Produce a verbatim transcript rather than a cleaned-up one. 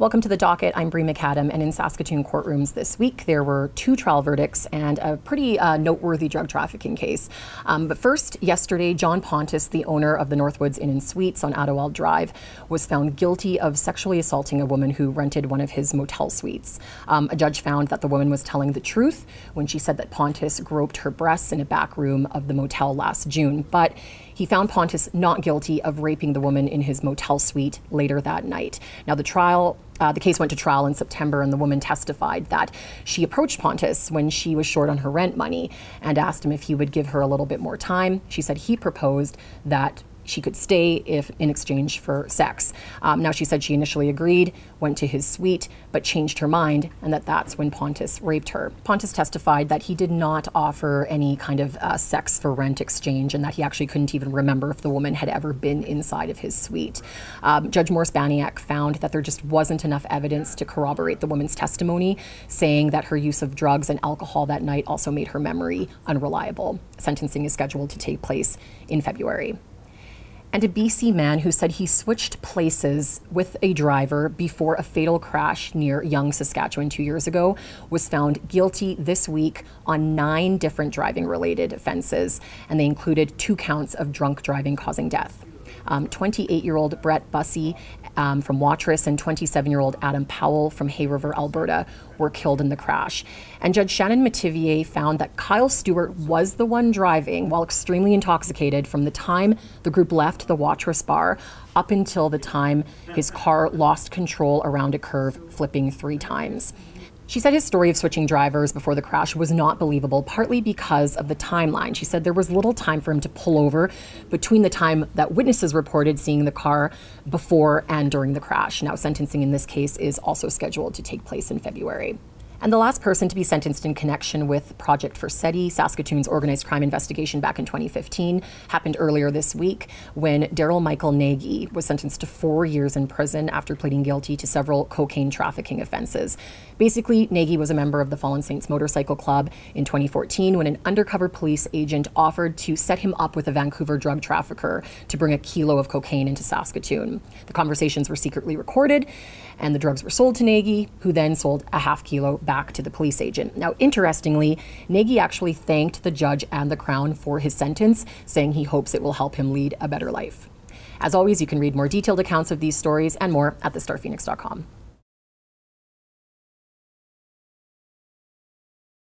Welcome to The Docket. I'm Bre McAdam, and in Saskatoon courtrooms this week, there were two trial verdicts and a pretty uh, noteworthy drug trafficking case. Um, but first, yesterday, John Pontus, the owner of the Northwoods Inn and Suites on Adderwald Drive, was found guilty of sexually assaulting a woman who rented one of his motel suites. Um, a judge found that the woman was telling the truth when she said that Pontus groped her breasts in a back room of the motel last June, but he found Pontus not guilty of raping the woman in his motel suite later that night. Now, the trial Uh, the case went to trial in September, and the woman testified that she approached Pontus when she was short on her rent money and asked him if he would give her a little bit more time. She said he proposed that she could stay if in exchange for sex. Um, now, she said she initially agreed, went to his suite, but changed her mind, and that that's when Pontus raped her. Pontus testified that he did not offer any kind of uh, sex for rent exchange, and that he actually couldn't even remember if the woman had ever been inside of his suite. Um, Judge Morse Baniak found that there just wasn't enough evidence to corroborate the woman's testimony, saying that her use of drugs and alcohol that night also made her memory unreliable. Sentencing is scheduled to take place in February. And a B C man who said he switched places with a driver before a fatal crash near Young, Saskatchewan two years ago was found guilty this week on nine different driving-related offenses, and they included two counts of drunk driving causing death. twenty-eight-year-old um, Brett Bussey um, from Watrous and twenty-seven-year-old Adam Powell from Hay River, Alberta, were killed in the crash. And Judge Shannon Metivier found that Kyle Stewart was the one driving while extremely intoxicated from the time the group left the Watrous bar up until the time his car lost control around a curve, flipping three times. She said his story of switching drivers before the crash was not believable, partly because of the timeline. She said there was little time for him to pull over between the time that witnesses reported seeing the car before and during the crash. Now, sentencing in this case is also scheduled to take place in February. And the last person to be sentenced in connection with Project for Seti, Saskatoon's organized crime investigation back in twenty fifteen, happened earlier this week when Daryl Michael Nagy was sentenced to four years in prison after pleading guilty to several cocaine trafficking offenses. Basically, Nagy was a member of the Fallen Saints Motorcycle Club in twenty fourteen when an undercover police agent offered to set him up with a Vancouver drug trafficker to bring a kilo of cocaine into Saskatoon. The conversations were secretly recorded, and the drugs were sold to Nagy, who then sold a half kilo back to the police agent. Now, interestingly, Nagy actually thanked the judge and the Crown for his sentence, saying he hopes it will help him lead a better life. As always, you can read more detailed accounts of these stories and more at the star phoenix dot com.